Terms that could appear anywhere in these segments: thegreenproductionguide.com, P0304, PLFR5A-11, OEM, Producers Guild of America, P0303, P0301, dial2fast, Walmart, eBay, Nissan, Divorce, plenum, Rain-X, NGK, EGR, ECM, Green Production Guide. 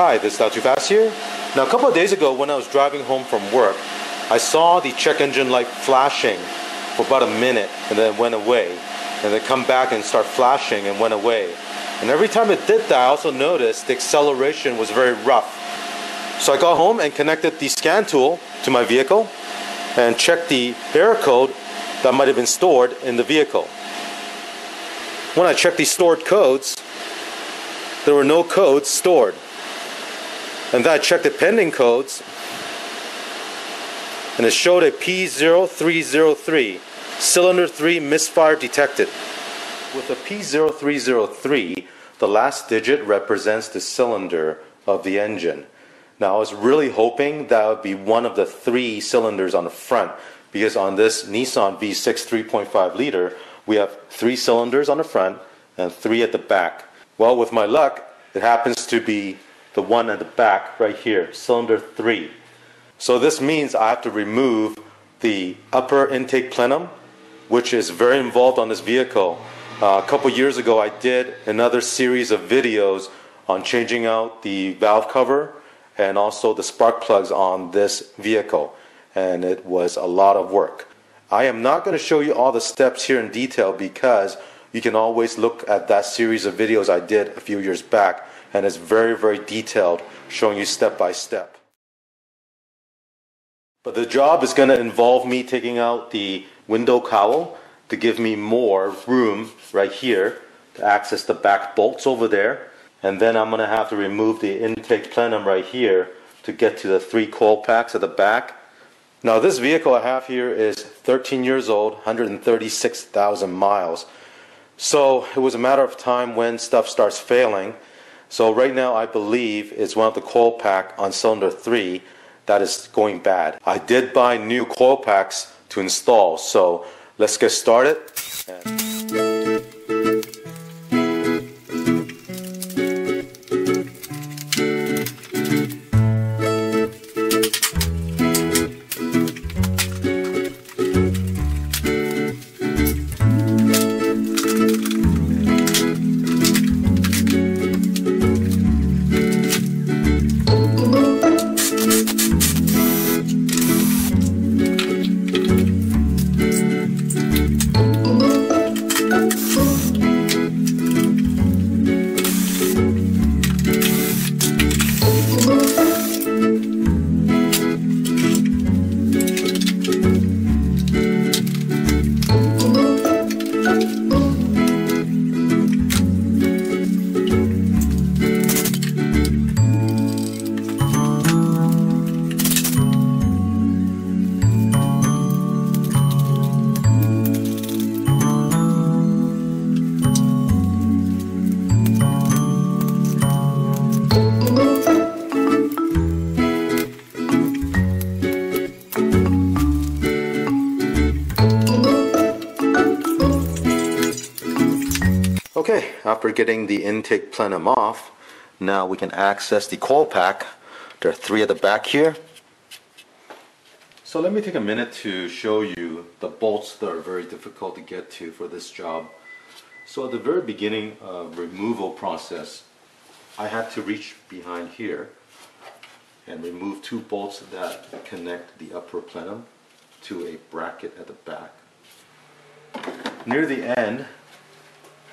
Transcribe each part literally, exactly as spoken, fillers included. Hi, this is dial two fast here. Now, a couple of days ago when I was driving home from work, I saw the check engine light flashing for about a minute and then it went away. And then come back and start flashing and went away. And every time it did that, I also noticed the acceleration was very rough. So I got home and connected the scan tool to my vehicle and checked the error code that might have been stored in the vehicle. When I checked the stored codes, there were no codes stored. And then I checked the pending codes, and it showed a P zero three zero three, cylinder three misfire detected. With the P zero three zero three, the last digit represents the cylinder of the engine. Now, I was really hoping that would be one of the three cylinders on the front, because on this Nissan V six three point five liter, we have three cylinders on the front and three at the back. Well, with my luck, it happens to be the one at the back right here, cylinder three. So this means I have to remove the upper intake plenum, which is very involved on this vehicle. Uh, a couple years ago, I did another series of videos on changing out the valve cover and also the spark plugs on this vehicle, and it was a lot of work. I am not going to show you all the steps here in detail because you can always look at that series of videos I did a few years back, and it's very, very detailed, showing you step by step. But the job is going to involve me taking out the window cowl to give me more room right here to access the back bolts over there. And then I'm going to have to remove the intake plenum right here to get to the three coil packs at the back. Now, this vehicle I have here is thirteen years old, one hundred thirty-six thousand miles. So it was a matter of time when stuff starts failing. So right now I believe it's one of the coil pack on cylinder three that is going bad. I did buy new coil packs to install, so let's get started. Okay, after getting the intake plenum off, now we can access the coil pack. There are three at the back here. So let me take a minute to show you the bolts that are very difficult to get to for this job. So at the very beginning of removal process, I had to reach behind here and remove two bolts that connect the upper plenum to a bracket at the back. Near the end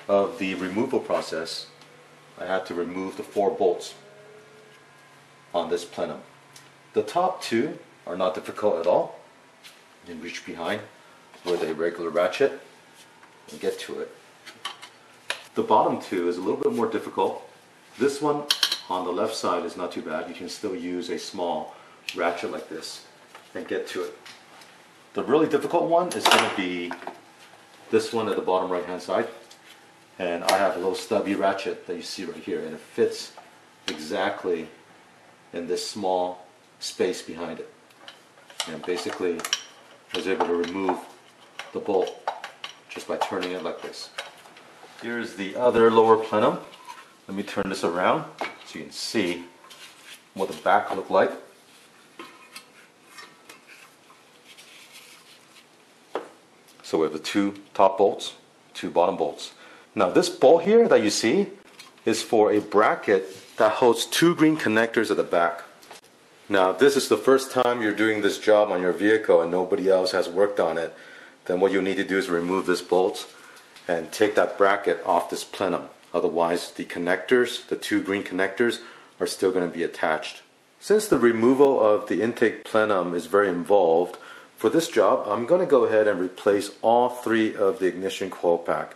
of the removal process, I had to remove the four bolts on this plenum. The top two are not difficult at all. You can reach behind with a regular ratchet and get to it. The bottom two is a little bit more difficult. This one on the left side is not too bad. You can still use a small ratchet like this and get to it. The really difficult one is going to be this one at the bottom right hand side. And I have a little stubby ratchet that you see right here, and it fits exactly in this small space behind it. And basically, I was able to remove the bolt just by turning it like this. Here's the other lower plenum. Let me turn this around so you can see what the back looked like. So we have the two top bolts, two bottom bolts. Now, this bolt here that you see is for a bracket that holds two green connectors at the back. Now, if this is the first time you're doing this job on your vehicle and nobody else has worked on it, then what you need to do is remove this bolt and take that bracket off this plenum. Otherwise, the connectors, the two green connectors, are still going to be attached. Since the removal of the intake plenum is very involved, for this job I'm going to go ahead and replace all three of the ignition coil pack.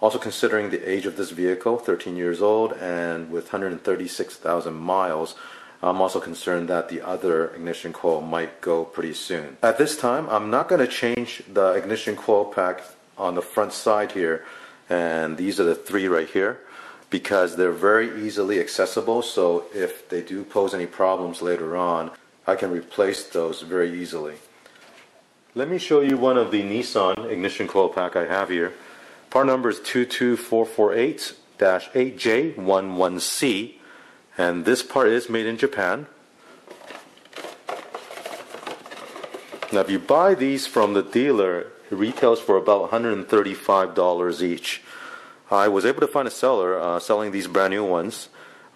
Also considering the age of this vehicle, thirteen years old and with one hundred thirty-six thousand miles, I'm also concerned that the other ignition coil might go pretty soon. At this time, I'm not going to change the ignition coil pack on the front side here, and these are the three right here, because they're very easily accessible, so if they do pose any problems later on, I can replace those very easily. Let me show you one of the Nissan ignition coil pack I have here. Part number is two two four four eight dash eight J one one C, and this part is made in Japan. Now, if you buy these from the dealer, it retails for about one hundred thirty-five dollars each. I was able to find a seller uh, selling these brand new ones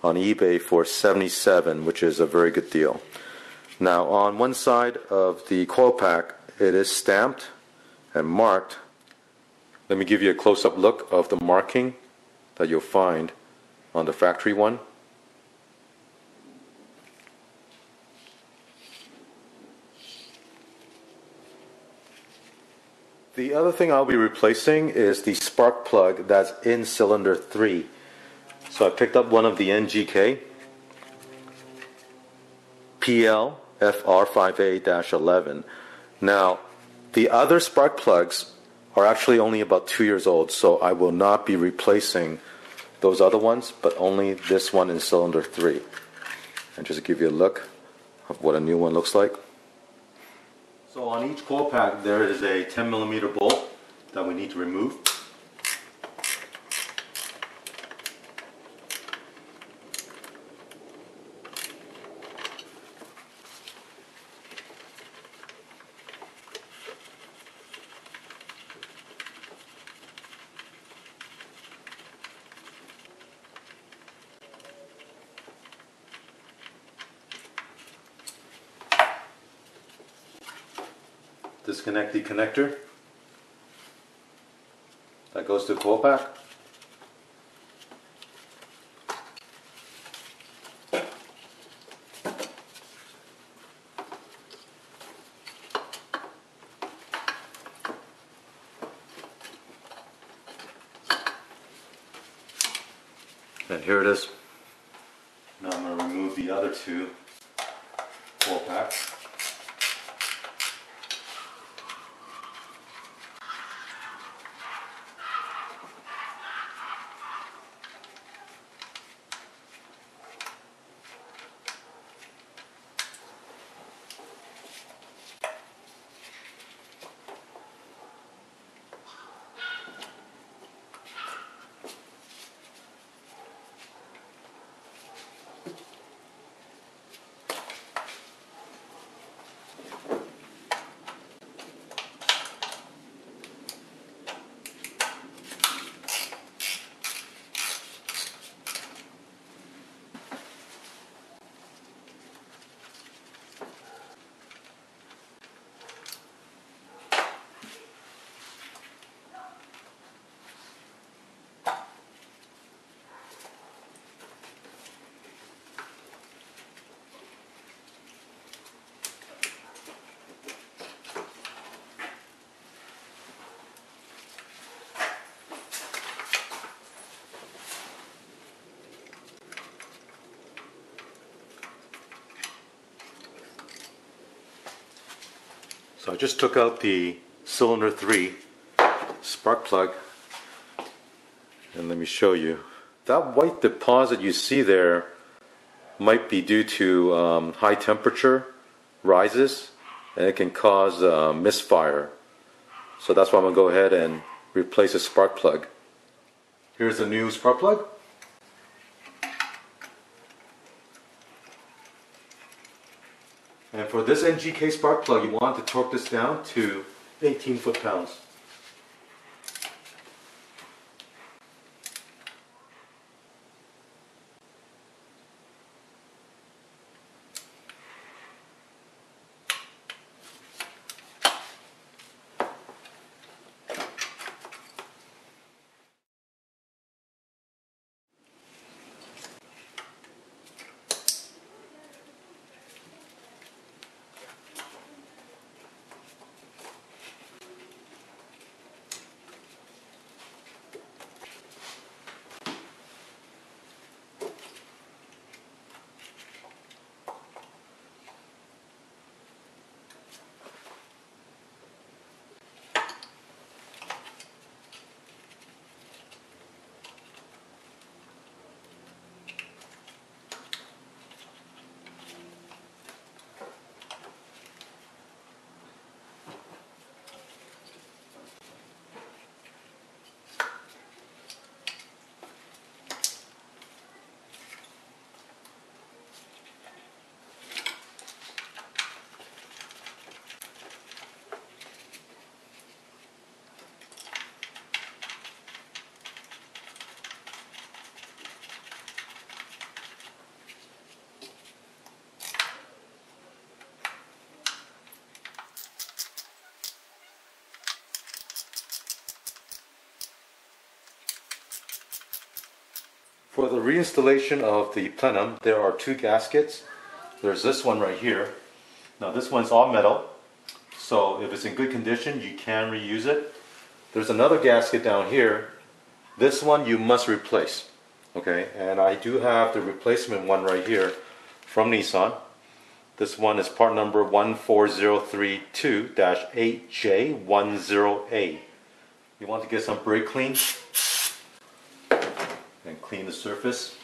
on eBay for seventy-seven dollars, which is a very good deal. Now, on one side of the coil pack, it is stamped and marked. Let me give you a close-up look of the marking that you'll find on the factory one. The other thing I'll be replacing is the spark plug that's in cylinder three. So I picked up one of the N G K P L F R five A dash eleven. Now, the other spark plugs are actually only about two years old, so I will not be replacing those other ones, but only this one in cylinder three. And just to give you a look of what a new one looks like. So on each coil pack there is a ten millimeter bolt that we need to remove. Disconnect the connector that goes to the coil pack. And here it is. Now I'm going to remove the other two coil packs. So I just took out the cylinder three spark plug, and let me show you. That white deposit you see there might be due to um, high temperature rises, and it can cause uh, misfire. So that's why I'm going to go ahead and replace the spark plug. Here's the new spark plug. And for this N G K spark plug, you want to torque this down to eighteen foot-pounds. For the reinstallation of the plenum, there are two gaskets. There's this one right here. Now this one's all metal, so if it's in good condition, you can reuse it. There's another gasket down here. This one you must replace. Okay, and I do have the replacement one right here from Nissan. This one is part number one four zero three two dash eight J one zero A. You want to get some brake clean and clean the surface.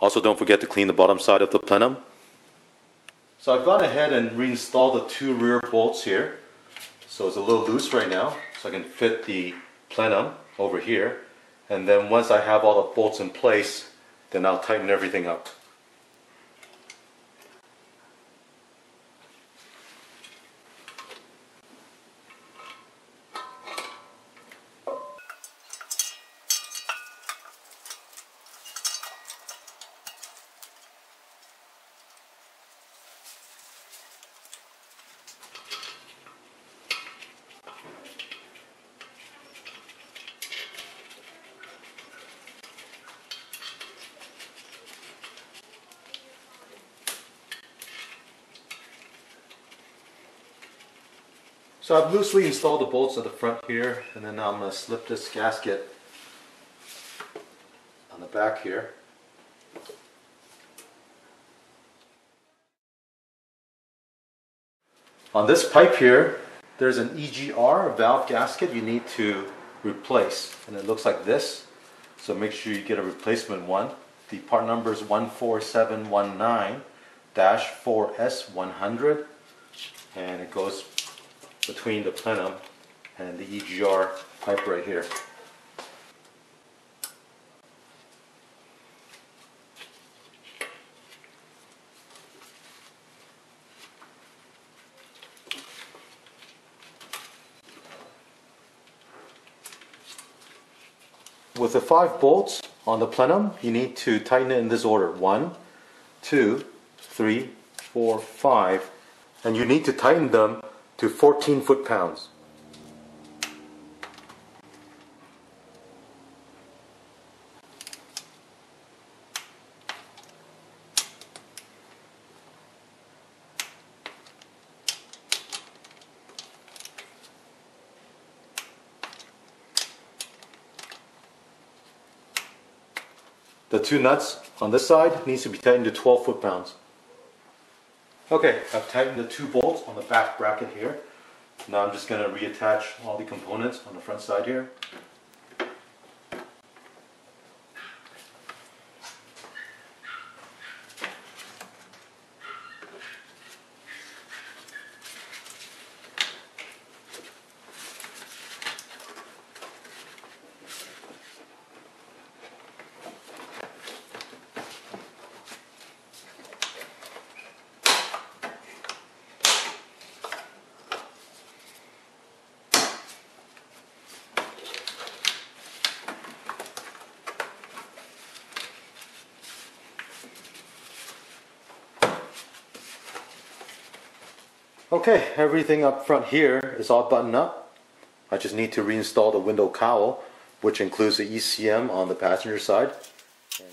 Also, don't forget to clean the bottom side of the plenum. So I've gone ahead and reinstalled the two rear bolts here. So it's a little loose right now, so I can fit the plenum over here. And then once I have all the bolts in place, then I'll tighten everything up. So I've loosely installed the bolts at the front here, and then now I'm going to slip this gasket on the back here. On this pipe here, there's an E G R valve gasket you need to replace, and it looks like this. So make sure you get a replacement one. The part number is one four seven one nine dash four S one hundred, and it goes between the plenum and the E G R pipe right here. With the five bolts on the plenum, you need to tighten it in this order. One, two, three, four, five. And you need to tighten them to fourteen foot-pounds. The two nuts on this side needs to be tightened to twelve foot-pounds. Okay, I've tightened the two bolts on the back bracket here. Now I'm just going to reattach all the components on the front side here. Okay, everything up front here is all buttoned up. I just need to reinstall the window cowl, which includes the E C M on the passenger side. Okay.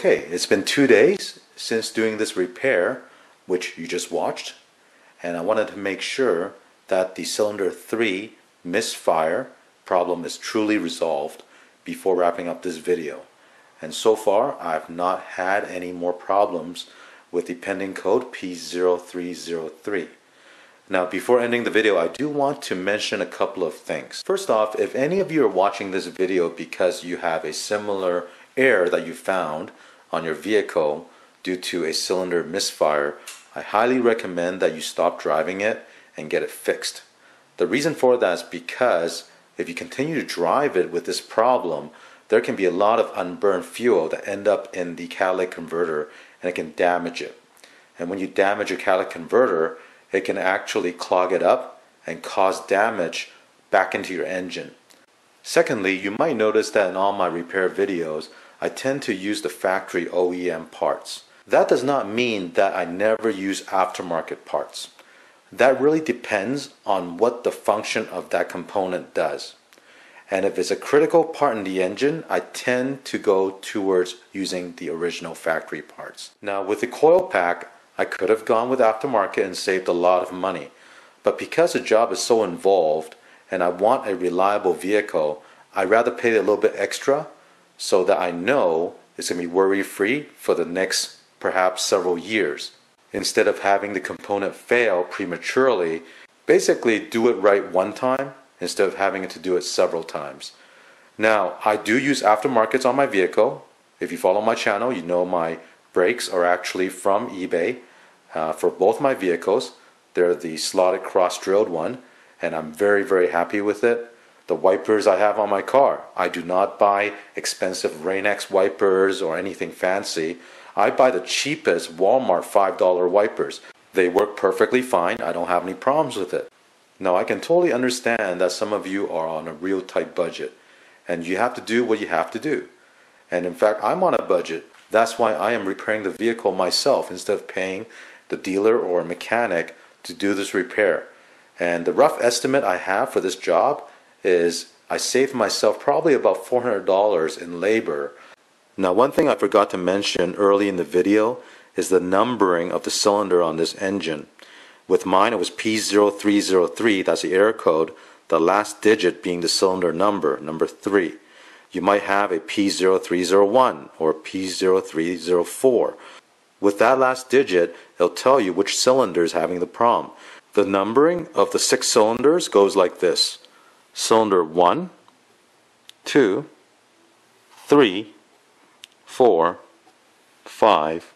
Okay, it's been two days since doing this repair, which you just watched, and I wanted to make sure that the cylinder three misfire problem is truly resolved before wrapping up this video. And so far, I've not had any more problems with the pending code P zero three zero three. Now, before ending the video, I do want to mention a couple of things. First off, if any of you are watching this video because you have a similar error that you found on your vehicle due to a cylinder misfire, I highly recommend that you stop driving it and get it fixed. The reason for that is because if you continue to drive it with this problem, there can be a lot of unburned fuel that end up in the catalytic converter, and it can damage it. And when you damage your catalytic converter, it can actually clog it up and cause damage back into your engine. Secondly, you might notice that in all my repair videos, I tend to use the factory O E M parts. That does not mean that I never use aftermarket parts. That really depends on what the function of that component does. And if it's a critical part in the engine, I tend to go towards using the original factory parts. Now with the coil pack, I could have gone with aftermarket and saved a lot of money. But because the job is so involved and I want a reliable vehicle, I'd rather pay a little bit extra so that I know it's going to be worry-free for the next perhaps several years. Instead of having the component fail prematurely, basically do it right one time instead of having to do it several times. Now, I do use aftermarkets on my vehicle. If you follow my channel, you know my brakes are actually from eBay uh, for both my vehicles. They're the slotted cross-drilled one, and I'm very, very happy with it. The wipers I have on my car, I do not buy expensive Rain-X wipers or anything fancy. I buy the cheapest Walmart five dollar wipers. They work perfectly fine. I don't have any problems with it. Now, I can totally understand that some of you are on a real tight budget, and you have to do what you have to do. And in fact, I'm on a budget. That's why I am repairing the vehicle myself instead of paying the dealer or a mechanic to do this repair. And the rough estimate I have for this job is I saved myself probably about four hundred dollars in labor. Now, one thing I forgot to mention early in the video is the numbering of the cylinder on this engine. With mine, it was P zero three zero three, that's the error code, the last digit being the cylinder number, number three. You might have a P zero three zero one or P zero three zero four. With that last digit, it'll tell you which cylinder is having the problem. The numbering of the six cylinders goes like this. Cylinder one, two, three, four, five,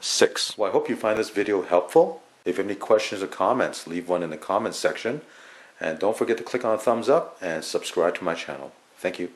six. Well, I hope you find this video helpful. If you have any questions or comments, leave one in the comments section. And don't forget to click on a thumbs up and subscribe to my channel. Thank you.